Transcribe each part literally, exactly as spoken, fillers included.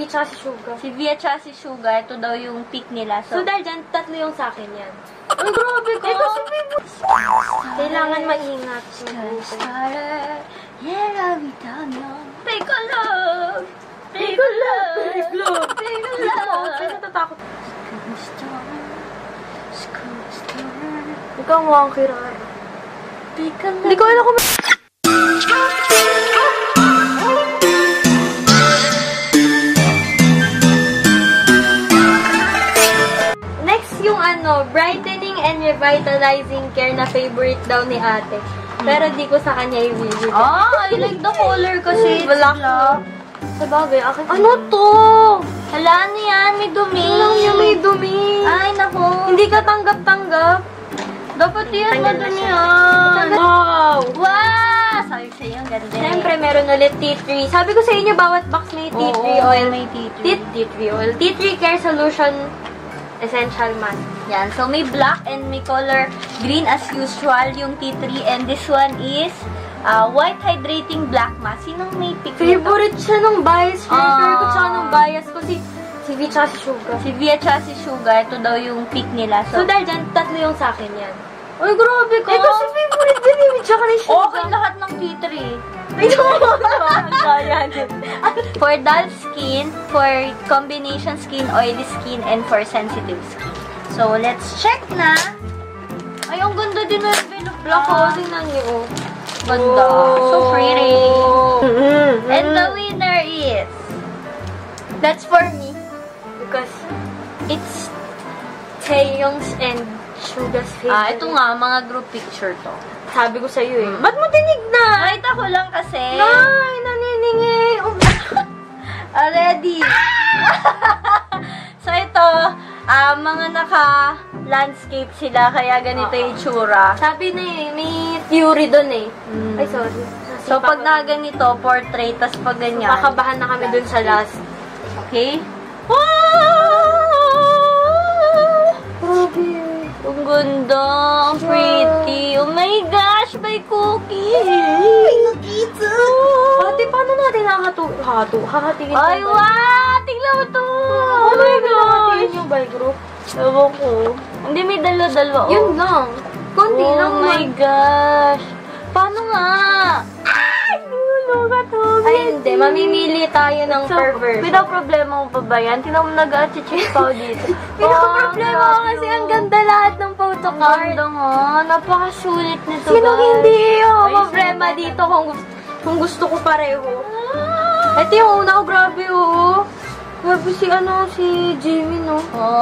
V at si Suga. Si V at si Suga, ito daw yung pick nila. So, so dahil dyan, tatlo yung sa akin yan. Ay, grabe ko! Kailangan maingat. Take a love! Take a love! Take a love! Take a love! Ay, natatakot. Ikaw mo ang kirar. Take a love! Hindi ko alam kung ano, brightening and revitalizing care na favorite daw ni ate. Pero di ko sa kanya i-video. Oh, I like the color kasi. Black. Sabagay, akin. Ano to? Hala, ano yan? May dumi. Alam niya may dumi. Ay, naku. Hindi ka tanggap-tanggap. Dapat yan, madumi yan. Wow! Wow! Sabi ko sa'yo, ang ganda. Siyempre, meron ulit tea tree. Sabi ko sa inyo, bawat box may tea tree oil. May tea tree. Tea tree oil. Tea tree care solution essential man. Yan. So, may black and may color green as usual yung T three. And this one is uh, white hydrating black mask. Sinong may pick? Favorite ito? Siya nung bias. Favorite uh, ko siya nung bias ko. Si, si V at si Suga. Si V at si Suga. Ito daw yung pick nila. So, so dahil dyan, tatlo yung sa akin yan. Ay, grabe ko. Eh, kasi favorite din yung V at ni Suga. Okay, lahat ng T three. Ay, for dull skin, for combination skin, oily skin, and for sensitive skin. So, let's check na. Ay, ang ganda din na yung Venoblog. Ah. Tingnan niyo. Ganda. Oh. So pretty. Mm -hmm. And the winner is... That's for me. Because it's Taeyong's and Suga's favorite. Ah, ito nga. Mga group picture to. Sabi ko sa'yo eh. Ba't mo tinignan? Kahit ako lang kasi. Nay, naniningi. Um Already. So, ito, uh, mga naka-landscape sila, kaya ganito yung itsura. Sabi na eh, may theory dun eh. Mm. Ay, sorry. Nasipa so, pag nakaganito, portrait, tas pag ganyan. So, makabahan na kami dun sa last. Okay? Wow! Okay. Ang ganda, ang pretty. Oh my gosh, may cookie. May cookie too. Ate, paano natin nakatuhin? Hakatingin ko. Ay, wow! Tingnan mo ito. Oh my gosh. Hakatingin yung by group. Ewan ko. Hindi, may dalawa-dalawa. Yun lang. Kunti lang. Oh my gosh. Paano nga? Ay, lulugat ho. Ay, hindi. Mamimili tayo ng perverse. May daw problema ko pa ba yan? Tingnan mo nag-achichip pa dito. May daw problema ko kasi ang ganda lang. Ng photocard. Ang ganda nga. Napakasulit nito, guys. Sinong hindi yung problema dito kung, kung gusto ko pareho. Ah! Ito yung una ko. Grabe, oh. Grabe si, ano, si Jimmy, no?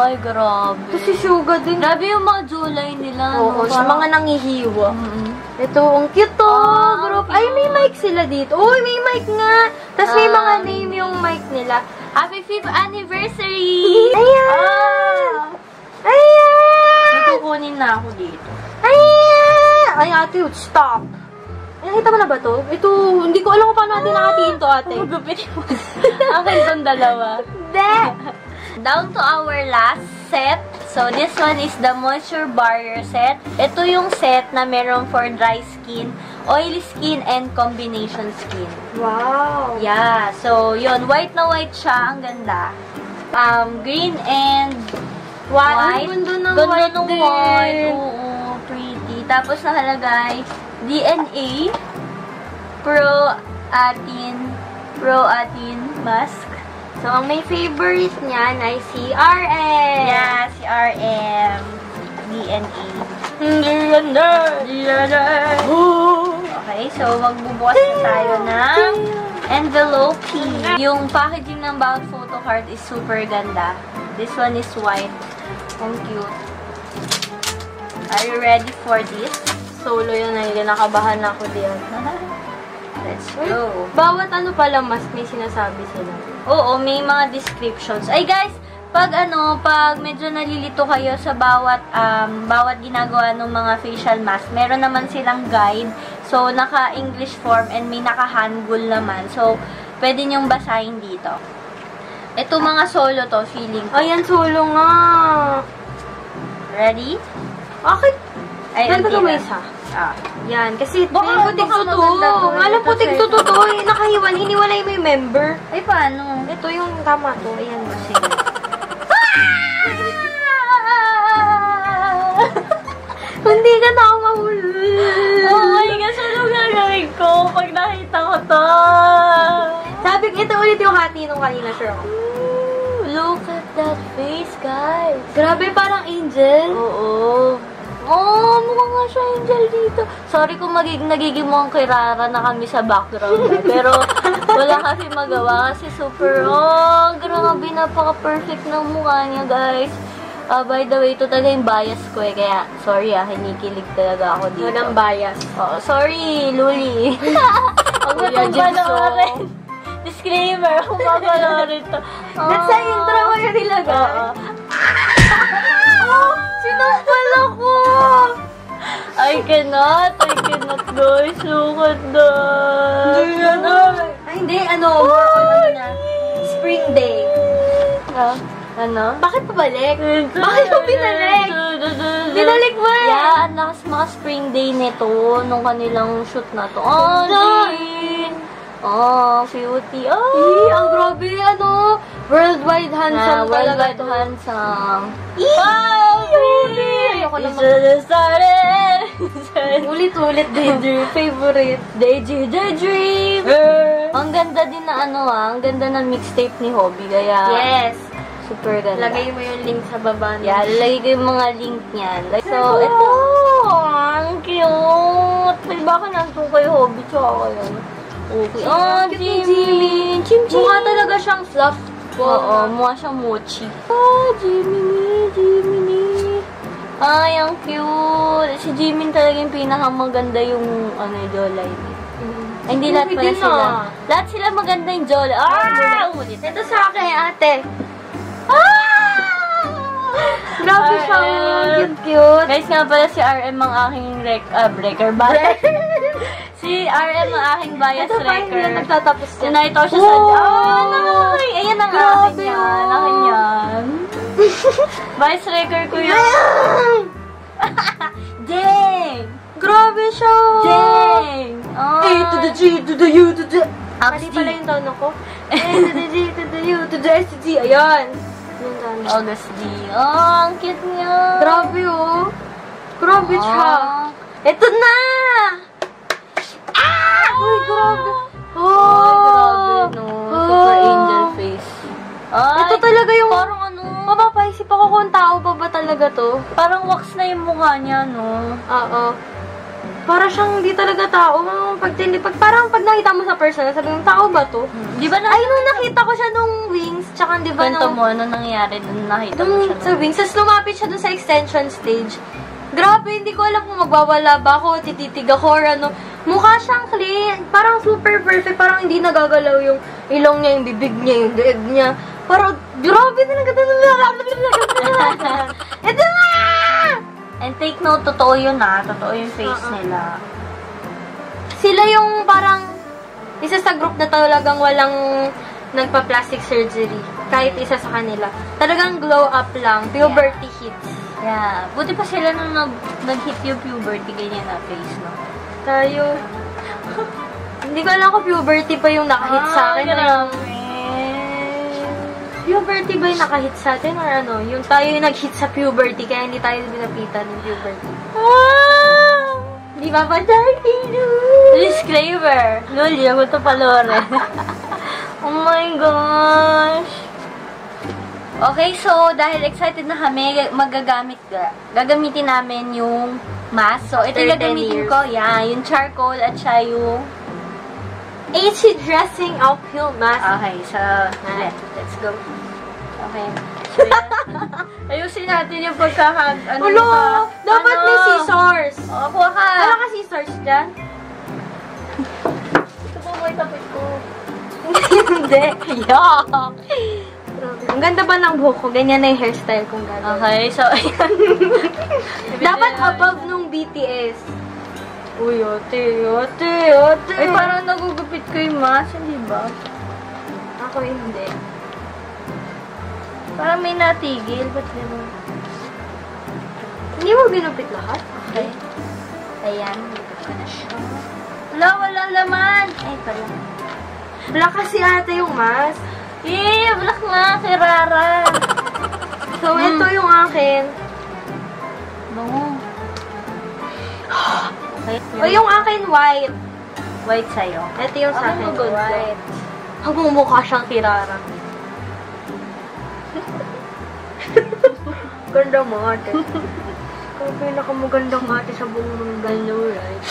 Ay, grabe. Ito si Suga din. Grabe yung mga July nila. Oo, no? Sa mga nangihiwa. Mm-hmm. Ito, ang cute, oh. Ah, group. Ay, may mic sila dito. Uy, may mic nga. Tapos um, may mga name yung mic nila. Happy fifth anniversary! Ayan! Ah. Ayan! Kunin na ako dito. Ay! Ay, ate, stop! Ay, nakita mo na ba to? Ito, hindi ko alam kung paano natin nakatiin to, ate. Magupit mo. Akin itong dalawa. Hindi! Down to our last set. So, this one is the moisture barrier set. Ito yung set na meron for dry skin, oily skin, and combination skin. Wow! Yeah. So, yun. White na white siya. Ang ganda. Um, green and... White. Gundo ng white din. Oo, pretty. Tapos nakalagay, D N A, pro-atin, pro-atin mask. So, ang may favorite niyan ay si R M. Yeah, si R M. D N A. D N A. D N A. Okay, so magbubukas na tayo ng envelope. Yung packaging ng bawat photo card is super ganda. This one is white. Ang cute. Are you ready for this? Solo yun. Hindi, nakabahan ako diyan. Let's go. Bawat ano pala mas may sinasabi sila. Oo, may mga descriptions. Ay guys, pag ano, pag medyo nalilito kayo sa bawat um, bawat ginagawa ng mga facial mask, meron naman silang guide. So, naka-English form and may naka-Hangul naman. So, pwede niyong basahin dito. Ito mga solo to, feeling ko. Ayan, solo nga. Ready? Bakit? Ay, nandito mo isa. Ah. Yan. Kasi baka putik totoo. Alam putik totoo. Nakahiwan. Hiniwalay mo yung member. Ay, paano? Ito yung tama to. Ayan mo siya. Hindi ka na ako mahulog. Oh my gosh. Ano gagawin ko pag nakita ko to? Sabi, ito ulit yung hati nung kanina, sure ako. Look at that face, guys. Grabe, parang angel. Oo. Oh, mukha nga siya angel dito. Sorry kung nagiging mukhang kay Rara na kami sa background. Eh. Pero wala kasi magawa kasi super, oh, grabe, napaka-perfect ng mukha niya, guys. Uh, by the way, ito talaga yung bias ko eh. Kaya, sorry ah, hinikilig talaga ako dito. Yun ang bias. Oo, sorry, Luli. Huwag mo itong panoorin. Disclaimer, huwag mo panoorin ito. Nasa intro ko yun nilagay. Sinampal ako! I cannot, I cannot guys. Look at that. Hindi ano. Ay, hindi, ano. Spring day. Ah. Ano? Bakit pabalik? Bakit mo pinalik? Pinalik mo eh! Yeah, ang lakas mga spring day nito nung kanilang shoot na to. Oh, Jane! Oh, cutie! Oh! Ang grabe, ano? Worldwide handsome talaga to. Worldwide handsome. Wow! Baby! You should have started! Ulit-ulit, Daydream. Favorite. Daydream, Daydream! Ang ganda din na ano ah. Ang ganda ng mixtape ni Hobby. Kaya... Yes! Super ganda. Lagay mo yung link sa baba. Yeah, lagay ko yung mga link niyan. So, ito. Ang cute. Pwede ba ka nasuka yung hobby? Tsaka ko yun. Okay. Oh, Jimmy. Jimmy. Mukha talaga siyang fluff. Oo, mukha siyang mochi. Oh, Jimmy. Jimmy. Ay, ang cute. Si Jimmy talaga yung pinakamaganda yung ano yung jawline. Hindi lahat pala sila. Lahat sila maganda yung jawline. Ah! Ito sa akin, ate. Grabe siya. Cute-cute. Guys, nga pala si R M ang aking rec uh, breaker bias. Si R M ang aking bias wrecker. Ito nagtatapos niya. Nanaitaw siya sa dyan. Oh, ay, ayan ang akin yan. Akin yan. Bias wrecker ko yun. Dang! Grabe siya. Dang! A to the G to the U to the... Mali pala yung tono ko. A to the G to the U to the S to G. Ayan. August D. Oh, ang cute niya. Grabe, oh. Grabe siya. Ito na! Ah! Uy, grabe. Oh, grabe, no. Super angel face. Ito talaga yung... Parang ano, mapapaisip ako kung tao pa ba talaga to. Parang wax na yung mukha niya, no? Oo. Para siyang hindi talaga tao. Pag parang pag nakita mo sa person, sabi mo, tao ba to? Di ba na? Ay, nung nakita ko siya nung wings, tsaka di ba nung... Kwento mo, ano nangyari nung nakita mo siya nung... Sa wings, tapos lumapit siya dun sa extension stage. Grabe, hindi ko alam kung magwawala ba ako, tititig ako, or ano. Mukha siyang clean. Parang super perfect. Parang hindi nagagalaw yung ilong niya, yung bibig niya, yung deeg niya. Parang, grabe na nagkatanong. Ito na! And take note, totoo yun ah. Totoo yung face uh -uh. nila. Sila yung parang isa sa group na talagang walang nagpa-plastic surgery. Kahit isa sa kanila. Talagang glow up lang. Puberty yeah. hits. Yeah. Buti pa sila nung nag-hit yung puberty. Ganyan na face, no? Tayo. Hindi ko alam ko puberty pa yung nakahit ah, sa akin. Yung... Puberty ba yung nakahit sa atin? Or ano? Yung tayo yung nag-hit sa puberty. Kaya hindi tayo binapitan ng puberty. Ah! Di ba ba, Darky Lou? Disclaimer! Luli, ako ito palorin. Oh my gosh! Okay, so dahil excited na kami, magagamit ka. Gagamitin namin yung mask. So, ito yung gagamitin ko. Yeah, yung charcoal at sya yung H C dressing uphill mask. Okay, so right. Let's go. Okay. So, ayusin natin yung pagkahag. Ano Ulo! Ba? Dapat ano? May scissors. Oo, kuha ka. Wala ka scissors dyan? Ito po mo itapit ko. Hindi. Yuck! Ang ganda ba ng buhok ko? Ganyan na yung hairstyle kung gano'n. Okay, so ayan. Dapat above nung B T S. Uy, ate, ate, ate. Ay, parang nagugupit ko yung mask, hindi ba? Ako hindi. Parang may natigil. Ba't naman? Hindi mo ginupit lahat? Ay. Ayan. Ito na siya. Wala, walang laman. Ay, pala. Wala kasi ate yung mas. Eh, wala nga. Kay Rara. So, mm. ito yung akin. Bango. O, yung akin white. White sa'yo. Ito yung sa akin white. Habang mukha siyang kay Rara. Ganda mo ate. Ang pinakamagandang ate sa buong mundo, right?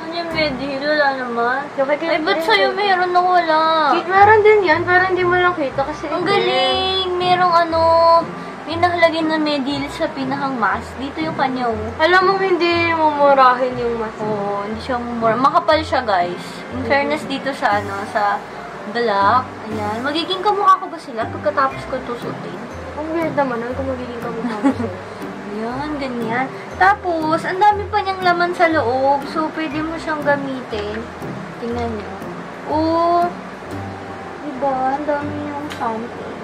Ano yung Mediheal? Wala naman. Ay, ba't sa'yo meron na wala? Meron din yan, pero hindi mo lang kita kasi... Ang galing! Merong ano... May nakalagay na Mediheal sa pinakang mask. Dito yung kanya. Alam mo, hindi mumurahin yung mask. Oo, hindi siya mumura. Makapal siya, guys. In fairness dito sa ano, sa... Black. Ayan. Magiging kamukha ko ba sila pagkatapos ko ito suotin? Ang weird naman nun kung magiging kamukha ko sila. Ayan, ganyan. Tapos, ang dami pa niyang laman sa loob. So, pwede mo siyang gamitin. Tingnan niyo. Oh, diba? Ang dami niyang something.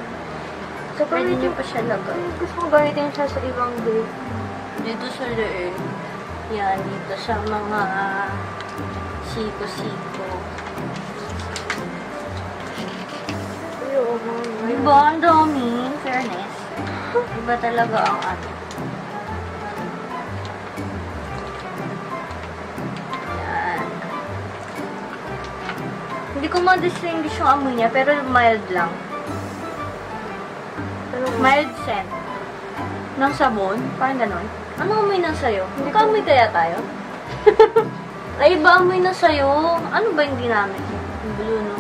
So, pwede niyo pa siya lagay. Gusto mo gamitin siya sa ibang group. Dito sa leeg. Ayan, dito sa mga uh, siko-siko. Diba ang dami? Fairness. Diba talaga ang atin? Ayan. Hindi ko ma-distinguish yung amoy niya, pero mild lang. Mild scent. Ng sabon? Parang ganon. Ano amoy na sa'yo? Hindi ka amoy kaya tayo? Ay, iba amoy na sa'yo. Ano ba yung ginamit niya? Yung blue, no?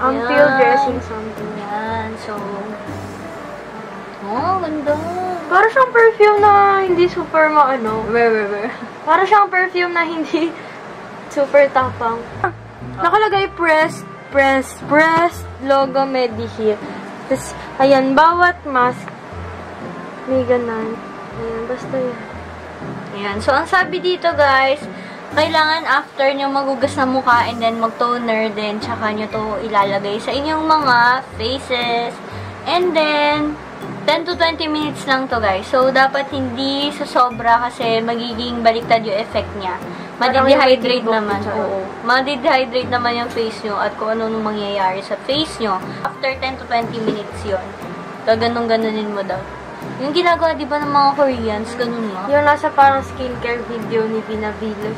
Until dressing something. Yan. So, oh, ganda. Para siyang perfume na hindi super maano. Where, where, where? Para siyang perfume na hindi super tapang. Ah, nakalagay press, press, press logo Mediheal. Tapos, ayan, bawat mask. May ganun. Ayan, basta yan. Ayan. So, ang sabi dito, guys, kailangan after nyo magugas na mukha and then mag-toner din, tsaka nyo to ilalagay sa inyong mga faces. And then, ten to twenty minutes lang to guys. So, dapat hindi sa sobra kasi magiging baliktad yung effect niya. Madidehydrate naman. Oo. Madidehydrate naman yung face nyo at kung ano nung mangyayari sa face nyo. After ten to twenty minutes yun. So, ganun-ganunin mo daw. Yung ginagawa, di ba, ng mga Koreans, ganun nga. Yung nasa parang skincare video ni Pinabilo.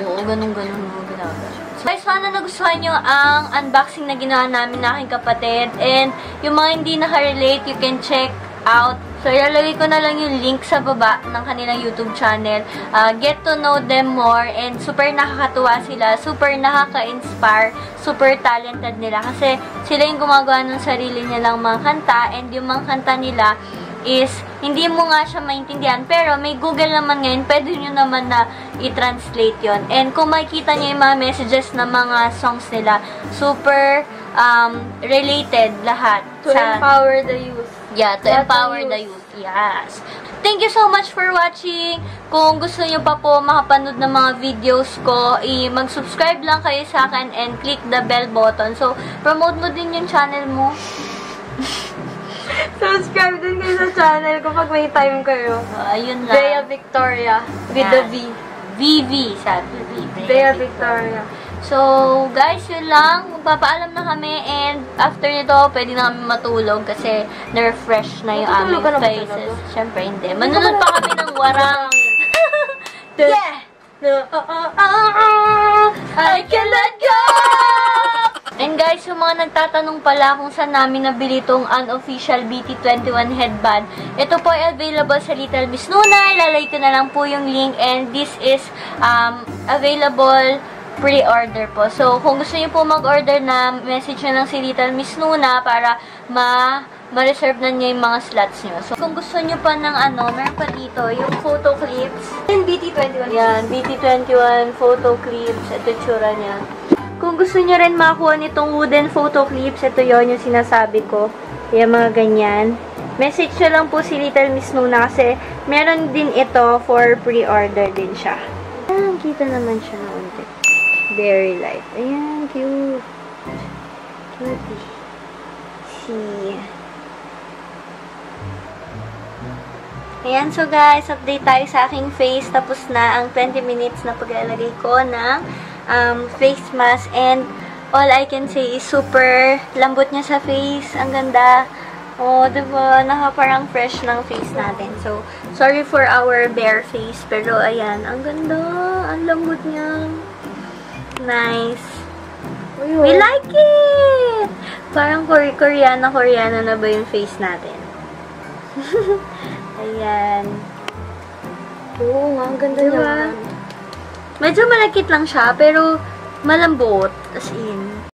Oo, ganun-ganun mo ginagawa. So, guys, sana nagustuhan nyo ang unboxing na ginawa namin na aking kapatid. And yung mga hindi nakarelate, you can check out. So, ilalagay ko na lang yung link sa baba ng kanilang YouTube channel. Uh, get to know them more. And super nakakatuwa sila. Super nakaka-inspire. Super talented nila. Kasi sila yung gumagawa ng sarili nilang mga kanta. And yung mga kanta nila is, hindi mo nga siya maintindihan, pero may Google naman ngayon, pwede nyo naman na i-translate yon. And kung makikita nyo yung mga messages ng mga songs nila, super um, related lahat. To sa, empower the youth. Yeah, to That empower youth. the youth. Yes. Thank you so much for watching. Kung gusto nyo pa po makapanood ng mga videos ko, mag-subscribe lang kayo sa akin and click the bell button. So, promote mo din yung channel mo. Subscribe din kayo sa channel ko pag may time kayo. Uh, ayun lang. Bea Victoria. With yeah. the V. V V, sabi. Bea, Bea Victoria. Victoria. So, guys, yun lang. Magpapaalam na kami. And after nito, pwede na kami matulog kasi na-refresh na yung aming faces. Siyempre, hindi. Manunod pa kami ng warang. Yeah! No, oh, oh, oh, oh. I can let go! And guys, yung mga nagtatanong pala kung saan namin nabili itong unofficial B T twenty-one headband, ito po ay available sa Little Miss Noona. Ilalagay ko na lang po yung link and this is um, available pre-order po. So, kung gusto niyo po mag-order na, message nyo lang si Little Miss Noona para ma- ma-reserve na niya yung mga slots niyo. So, kung gusto niyo pa ng ano, meron pa dito, yung photo clips. And B T twenty-one. Yan, B T twenty-one photo clips. Ito tsura niya. Kung gusto nyo rin makuha nitong wooden photo clips, ito yon yung sinasabi ko. Yung mga ganyan. Message nyo lang po si Little Miss Noona kasi meron din ito for pre-order din siya. Ayan, kita naman siya na unti. Very light. Ayan, cute. Cute. See. Ayan, so guys, update tayo sa aking face. Tapos na ang twenty minutes na paglalagay ko ng um, face mask. And all I can say is super lambot niya sa face. Ang ganda. Oh, diba? Nakaparang fresh ng face natin. So, sorry for our bare face. Pero ayan, ang ganda. Ang lambot niya. Nice. We like it! Parang Koreana, Koreana na ba yung face natin? Ayan. Oo, ang ganda diba? Naman. Medyo malakit lang siya, pero malambot. As in.